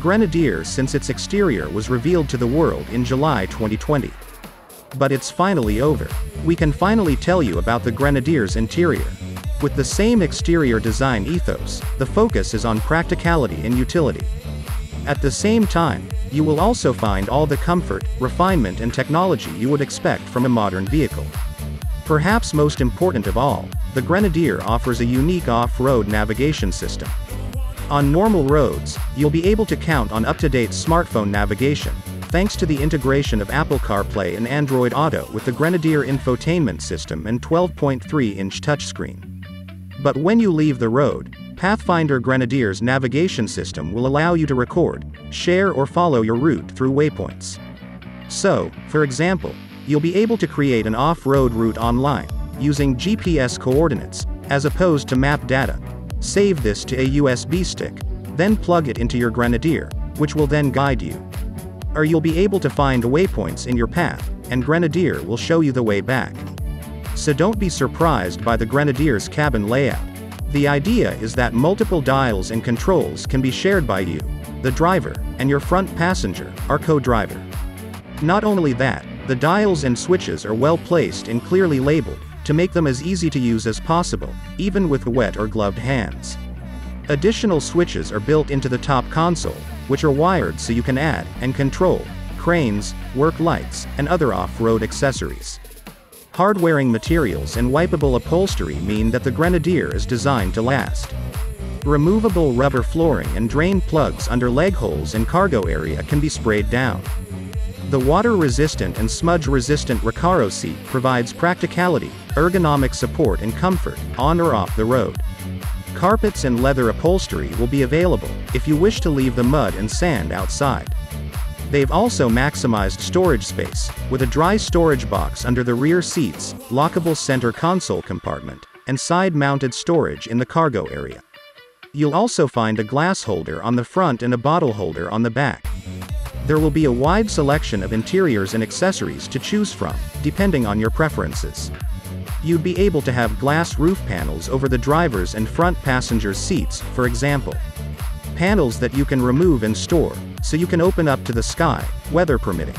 Grenadier since its exterior was revealed to the world in July 2020. But it's finally over. We can finally tell you about the Grenadier's interior. With the same exterior design ethos, the focus is on practicality and utility. At the same time, you will also find all the comfort, refinement and technology you would expect from a modern vehicle. Perhaps most important of all, the Grenadier offers a unique off-road navigation system. On normal roads, you'll be able to count on up-to-date smartphone navigation, thanks to the integration of Apple CarPlay and Android Auto with the Grenadier infotainment system and 12.3-inch touchscreen. But when you leave the road, Pathfinder Grenadier's navigation system will allow you to record, share or follow your route through waypoints. So, for example, you'll be able to create an off-road route online, using GPS coordinates, as opposed to map data. Save this to a USB stick, then plug it into your Grenadier, which will then guide you. Or you'll be able to find waypoints in your path, and Grenadier will show you the way back. So don't be surprised by the Grenadier's cabin layout. The idea is that multiple dials and controls can be shared by you, the driver, and your front passenger, our co-driver. Not only that, the dials and switches are well placed and clearly labeled, to make them as easy to use as possible, even with wet or gloved hands. Additional switches are built into the top console, which are wired so you can add and control cranes, work lights, and other off-road accessories. Hard-wearing materials and wipeable upholstery mean that the Grenadier is designed to last. Removable rubber flooring and drain plugs under leg holes and cargo area can be sprayed down. The water-resistant and smudge-resistant Recaro seat provides practicality, ergonomic support and comfort, on or off the road. Carpets and leather upholstery will be available, if you wish to leave the mud and sand outside. They've also maximized storage space, with a dry storage box under the rear seats, lockable center console compartment, and side-mounted storage in the cargo area. You'll also find a glass holder on the front and a bottle holder on the back. There will be a wide selection of interiors and accessories to choose from, depending on your preferences. You'd be able to have glass roof panels over the driver's and front passenger's seats, for example. Panels that you can remove and store, so you can open up to the sky, weather permitting.